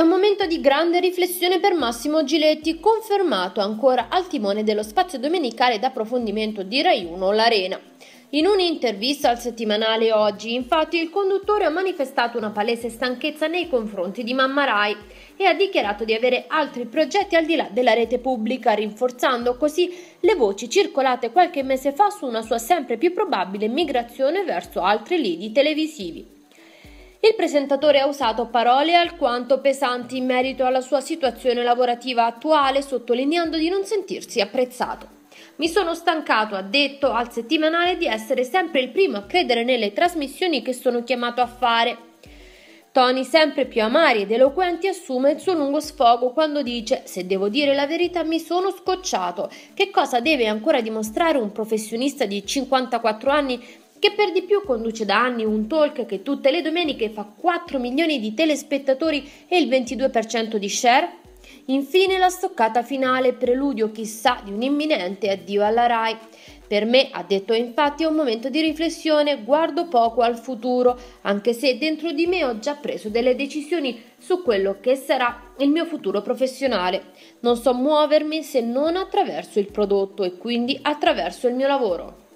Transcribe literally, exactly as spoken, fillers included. È un momento di grande riflessione per Massimo Giletti, confermato ancora al timone dello spazio domenicale d'approfondimento di Rai uno L'Arena. In un'intervista al settimanale Oggi, infatti, il conduttore ha manifestato una palese stanchezza nei confronti di Mamma Rai e ha dichiarato di avere altri progetti al di là della rete pubblica, rinforzando così le voci circolate qualche mese fa su una sua sempre più probabile migrazione verso altri lidi televisivi. Il presentatore ha usato parole alquanto pesanti in merito alla sua situazione lavorativa attuale, sottolineando di non sentirsi apprezzato. Mi sono stancato, ha detto al settimanale, di essere sempre il primo a credere nelle trasmissioni che sono chiamato a fare. Toni sempre più amari ed eloquenti assume il suo lungo sfogo quando dice: se devo dire la verità mi sono scocciato. Che cosa deve ancora dimostrare un professionista di cinquantaquattro anni che per di più conduce da anni un talk che tutte le domeniche fa quattro milioni di telespettatori e il ventidue per cento di share? Infine la stoccata finale, preludio chissà di un imminente addio alla Rai. Per me, ha detto infatti, è un momento di riflessione, guardo poco al futuro, anche se dentro di me ho già preso delle decisioni su quello che sarà il mio futuro professionale. Non so muovermi se non attraverso il prodotto e quindi attraverso il mio lavoro.